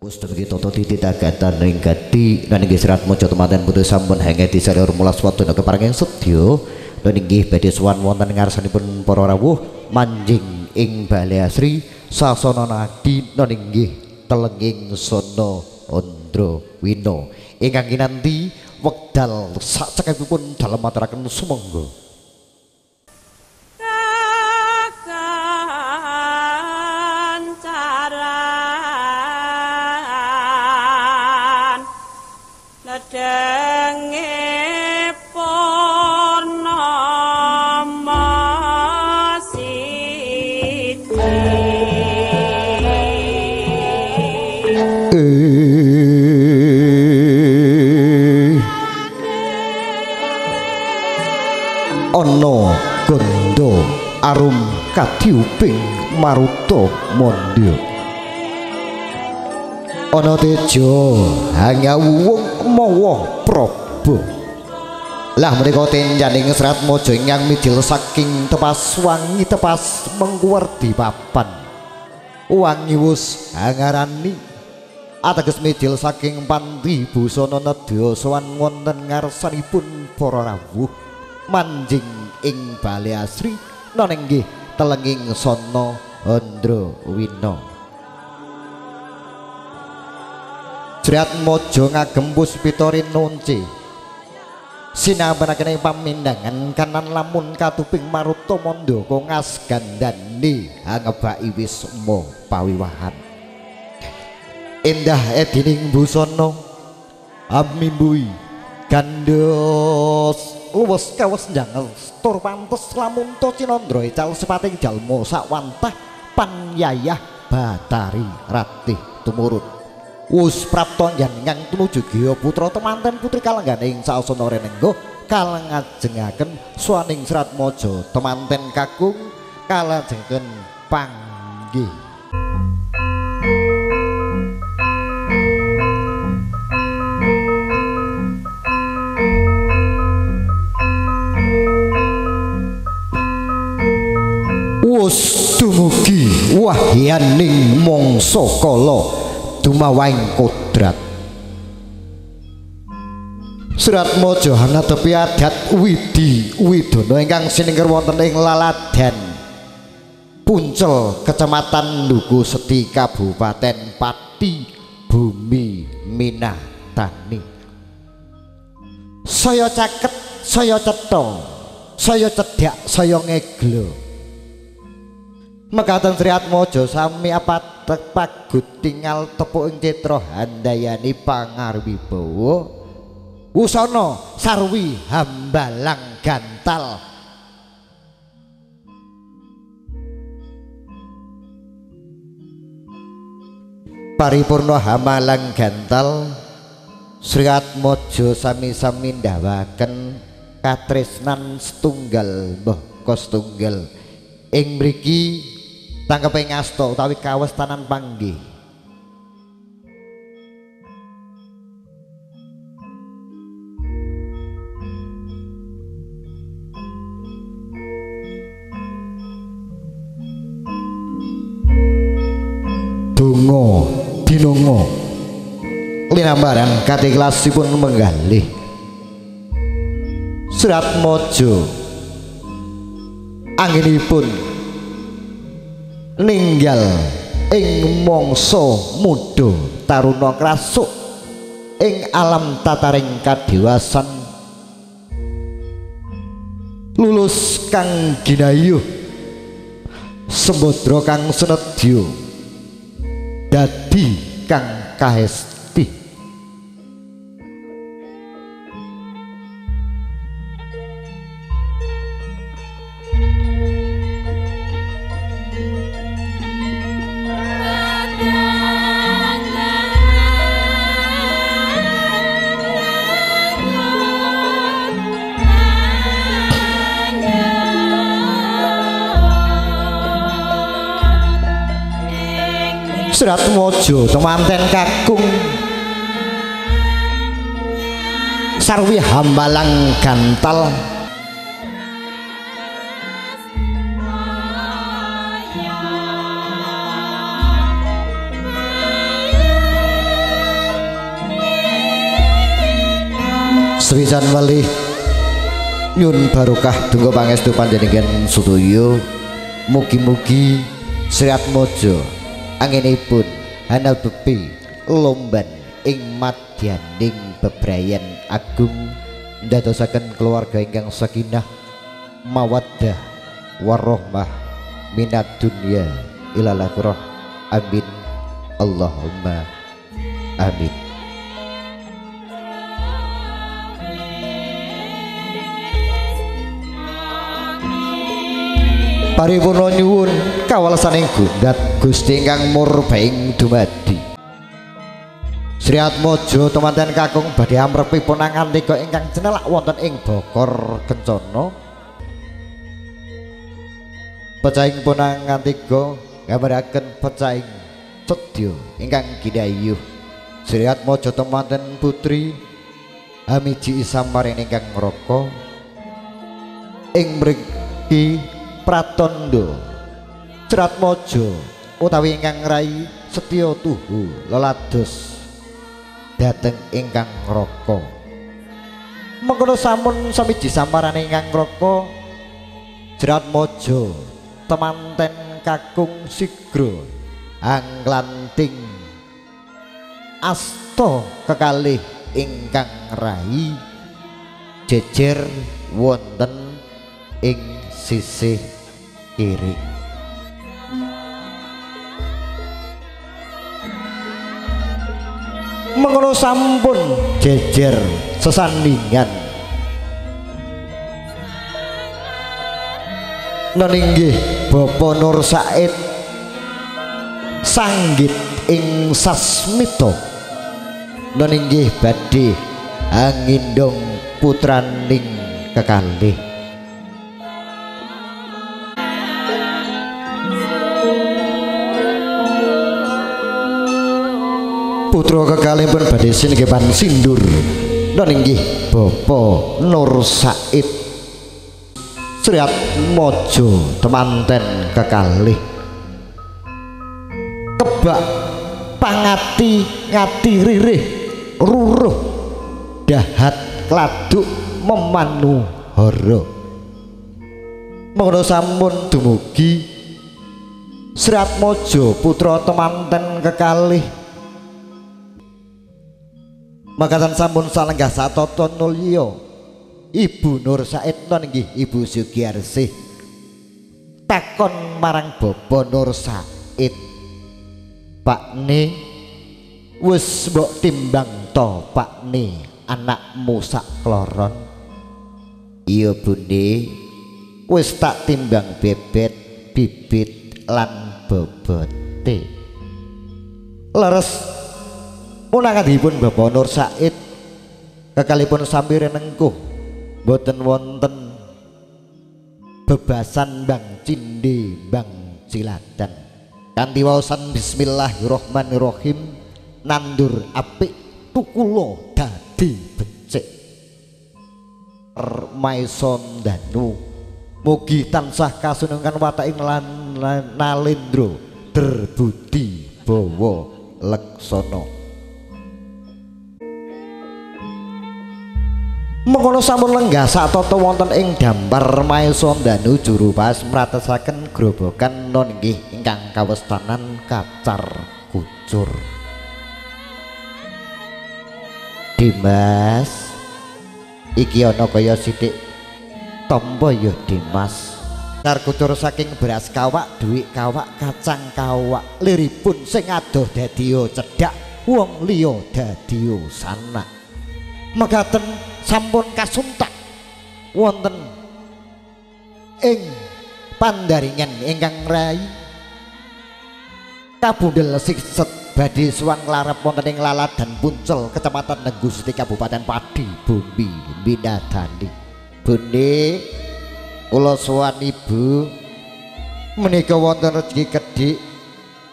Gusti Toto titi tagatan ing gati lan inggih serat mojo tematen putu sampun hengeti salur mula swadana kepareng sedya lan inggih badhe sowan wonten ngarsanipun para rawuh manjing ing Balai Asri sasana nadi lan inggih telenging sono Andra Wina ingkang kinanti wekdal sak cekepipun dalem mataraken sumangga. Ono gondo arum kadiuping maruto mondo ono tejo hanya wong mawa probo lah mereka tenjaning serat mojo yang mijil saking tepas wangi tepas mengguar di papan wangi wus hangarani ateges mijil saking panti busana nedya sowan wonten ngarsanipun para rawuh manjing ing Balai Asri non inggih telenging sono Andra Wina. Sriat mojo ngagem puspita rinonce sinambaraken pamindangan kanan lamun katuping maruta mondo kongas gandane angebaki wisma pawiwahan endah edining busana amimbui gandos luwes kawas njangel tur pantes lamun to cinandra ical sepating jalma sakwantah panyayah Batari Ratih tumurun wus prapta njenengan tumuju Gya putra temanten putri kalengganing saasana renengga kalengajengaken swaning serat mojo temanten kakung kalajengen panggih. Dumugi wahyaning mangsa kala dumawahing kodrat Serat Mojo ngadepi adat Widi Widana ingkang sinengker wonten ing laladan Puncel Kecamatan Duku Seti Kabupaten Pati Bumi Minatani. Saya caket, saya cetha, saya cedhak, saya ngeglo. Mekaten Sriat Mojo sami apatek pagud tingal tepuk ing citra handayani pangarwibawa usana sarwi hambalang gantal paripurna hamalang gantal Sriat Mojo sami-sami ndawaken katresnan setunggal mbahka setunggal ing mriki tangkeping asta utawi kawestanan panggih donga dinonga linambaran katiklasipun menggalih Serat Mojo anggenipun ninggal ing mangsa muda taruna krasuk ing alam tataring kadewasan lulus kang ginayuh sembadra kang senedya dadi kang kaesti Serat Mojo temanten kakung sarwi hambalang gantal sewisan malih yun barokah tunggu pangestu panjenengan sedoyo. Mugi-mugi sriat mojo anginipun hanal bepi lomban ing madyaning bebrayan agung ndadosaken keluarga ingkang sakinah mawaddah warahmah minad dunya ilal akhirah. Amin Allahumma amin. Paripurna nyuwun kawelasaning Gundhat Gusti ingkang murbaing dumadi. Sri Atmojo temanten kakung badhe amrepi ponangan nika ingkang cenelak wonten ing Bokor Kencana. Pecahing ponangan tika gambareaken pecahing sedya ingkang kinayuh. Sri Atmojo temanten putri Hamiji Isamaring ingkang ngroko ing mriki Pratondo Ceratmojo utawi ingkang rai setya tuhu lelados dateng ingkang ngroko. Mengkono sampun samiji samarane ingkang ngroko Ceratmojo temanten kakung sigra anglanting asta kekalih ingkang rai jejer wonten ing sisih kiri. Mengono sampun jejer sesandingan noninggih Bapak Nur Said sanggit ing sasmito noninggih badhe angindong putraning kekalih. Putra kekalipun badhe sinegepan sindur noninggih Bapak Nur Said. Sriatmojo temanten kekalih kebak pangati ngati ririh ruruh dahat kladuk memanu hara. Mengkono sampun dumugi Sriatmojo putra temanten kekalih makasan sampun salenggah satata nulya Ibu Nur Said noninggih Ibu Sugiarsih takon marang Bapak Nur Said, "Pakne wis mbok timbang to Pakne anakmu sak kloron?" "Iya Bune, wis tak timbang bebet bibit lan bobote." Leres punangkadipun Bapak Nur Said kekalipun sampire nengkuh boten wonten bebasan bang cindhe bang ciladan kanthi waosan bismillahirrahmanirrahim nandur apik tukulo dadi becik maison danu. Mugi tansah kasunungan wataking lan nalendra derbudi bawa leksana. Mengkono sampun lenggah satata wonten ing dampar Maesondanu juru pas mratesaken grobokan noninggih ingkang kawestanan kacar kucur. "Dimas, iki ana kaya sithik tampa ya Dimas. Kacar kucur saking beras kawak, duit kawak, kacang kawak, liripun sing adoh dadi cedhak, wong liya dadi sanak." Mekaten sampun kasuntak wonten ing pandaringan ingkang rai kabundel sikset badhe suwan larep wonten ing Laladan Puncel Kecamatan Negusiti Kabupaten Pati Bumi Winadani. "Bune, kula suwan Ibu menika wonten rejeki kedhik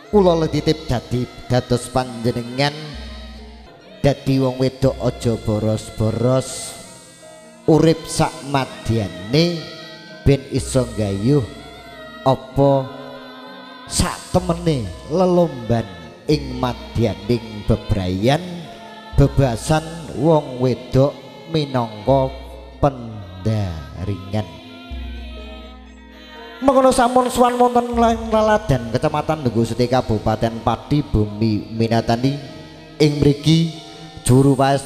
kula letitip dadi dados panjenengan dadi wong wedok aja boros-boros urip sak madyane ben iso nggayuh apa sak temene lelomban ing madyaning bebrayan bebasan wong wedok minangka pendaringan. Mengkono sampun suwan wonten laladan Kecamatan Dukuh Siti Kabupaten Pati Bumi Minatani ing mriki juru waes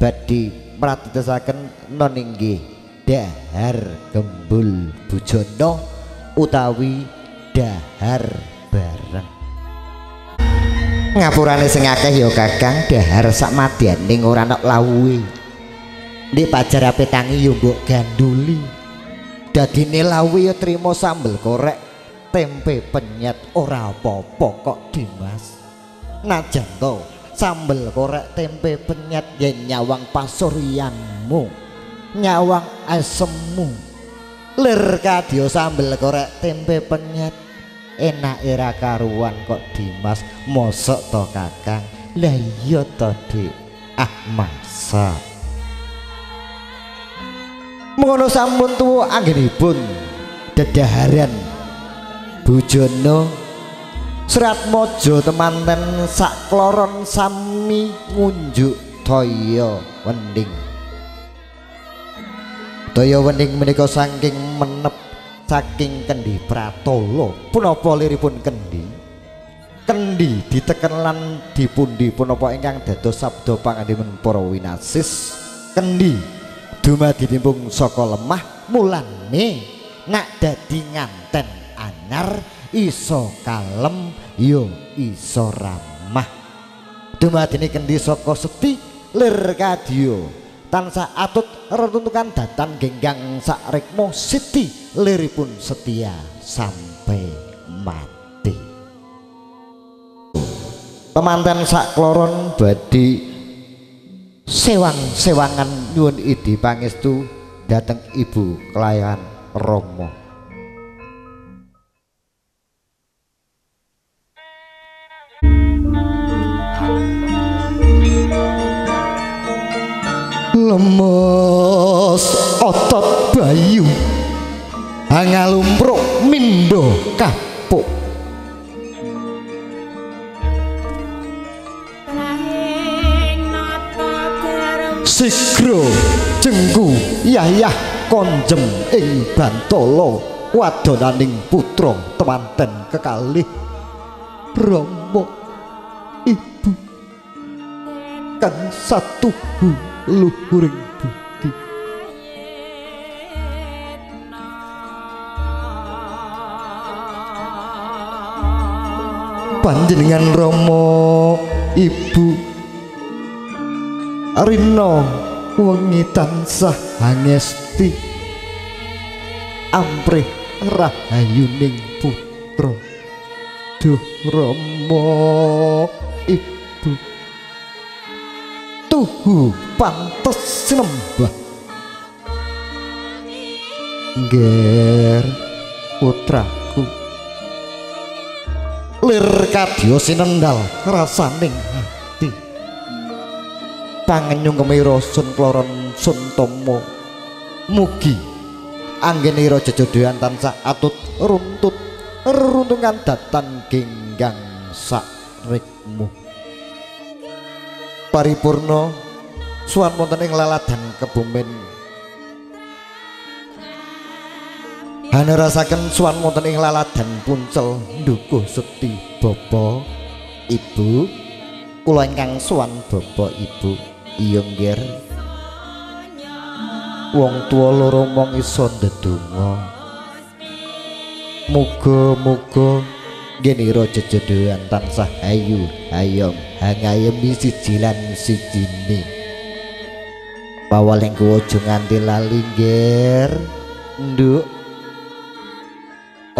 badhe pratetesaken non inggih dahar gembul bujana utawi dahar bareng. Ngapurane sing akeh ya Kakang, dahar sak madyaning ora ana lawuhe. Nek pajar ape tangi ya mbok ganduli. Dadine lawi ya trimo sambel korek tempe penyet ora apa-apa kok Dimas. Najan to sambel korek tempe penyet yen nyawang pasuryanmu, nyawang asemmu. Lir kadya sambel korek tempe penyet enake ra karuan kok Dimas. Mosok to Kakang? Lah iya to Dik. Ah masak mengono sampun tuwa anggenipun dedaharan bujana Sratmaja temanten sak kloron sami ngunjuk toya wending. Toya wending menika saking menep saking Kendhi Pratala. Punapa liripun Kendhi? Kendhi diteken lan dipundi punapa ingkang dados sabda pangandiman para winasis? Kendhi dumadi timbung saka lemah, mulane nak dadi nganten anyar iso kalem yo iso ramah. Dumadine Kendhi saka Seti lir kadya tansah atut retuntukan datan genggang sak rikmo Siti liripun setia sampai mati. Pemanten sak kloron badi sewang-sewangan nyuwun idhi pangestu dateng ibu kelayan Rama. Lemes otot bayu angalumpruk mindo kapuk. Sigro jengku yayah konjem ing Bantala wadonaning putra temanten kekalih Rama ibu kang satuhu luhuring budi. Panjenengan Rama ibu rino wengi tansah angesti amprih rahayuning putra. Duh Rama ibu tuhu pantes sinembah. Ngger putraku lir kadya sinendal rasaning pangenyung kemiro sun kloron sun tomo. Mugi anggenira jejodohan tansah atut runtut runtungan datan genggang sak rikmu. Paripurna suwan wonten ing laladan kebumen. Hanerasaken suwan wonten ing laladan Puncel Dukuh Seti. Bapak ibu kula ingkang suwan bapak ibu. Iya ngger. Wong tuwa loro mong iso ndedonga. Muga-muga ngenira jejedohan tansah ayu hayom hangayemi siji lan sijine. Pawaling kuwi aja nganti lali ngger. Nduk.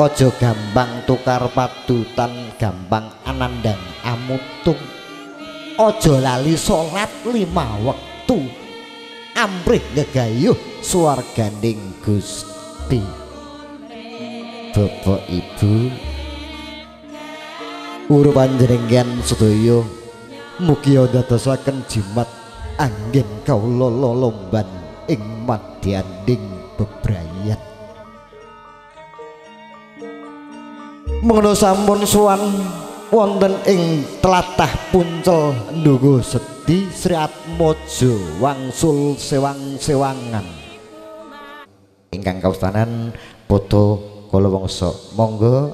Aja gampang tukar patutan, gampang anandang amutung. Ojo lali salat 5 wektu amprih ngegayuh swarganing Gusti. Bapak ibu urip panjenengan sedaya mugi ndadosaken jimat anggen kawula lolomban ing madyaning bebrayan. Mengko sampun suwan wonten ing tlatah Puncel Ndugo Sedi Sriatmojo wangsul sewang-sewangan ingkang kaustanan poto kalawangsa. Monggo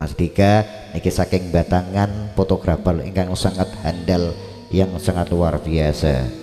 Mas Dika niki saking Batangan, fotografer ingkang sangat handal yang sangat luar biasa.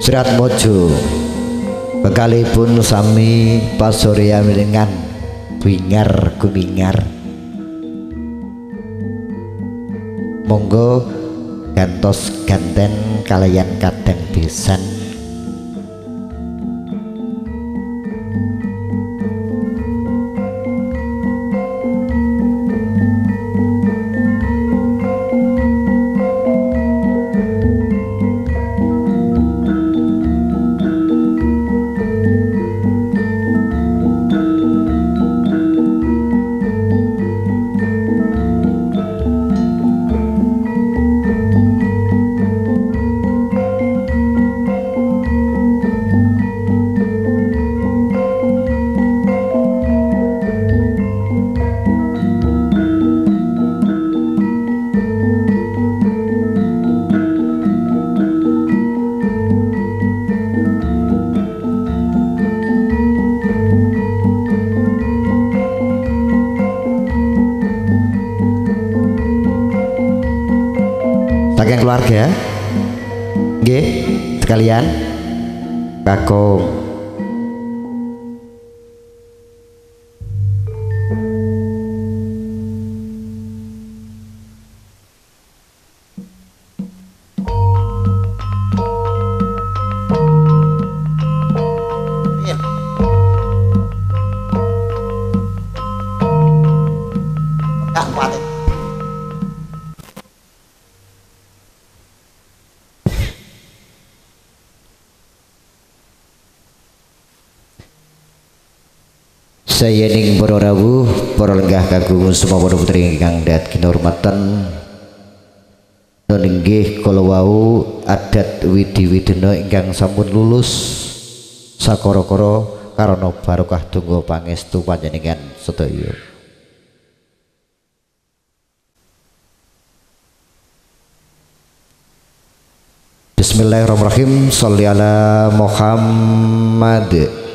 Sriatmojo bekalipun sami pasurya milingan bingar gumingar. Monggo gantos ganten kalayan kadang besan. Keluarga nggih sekalian Bagong sayening para rawuh para lenggah kagungan semua para putri ingkang dat kinurmatan nun inggih kala wau adat widiwidana ingkang sampun lulus sakara-kara karana barokah donga pangestu panjenengan sedaya. Bismillahirrahmanirrahim. Shalli ala Muhammad.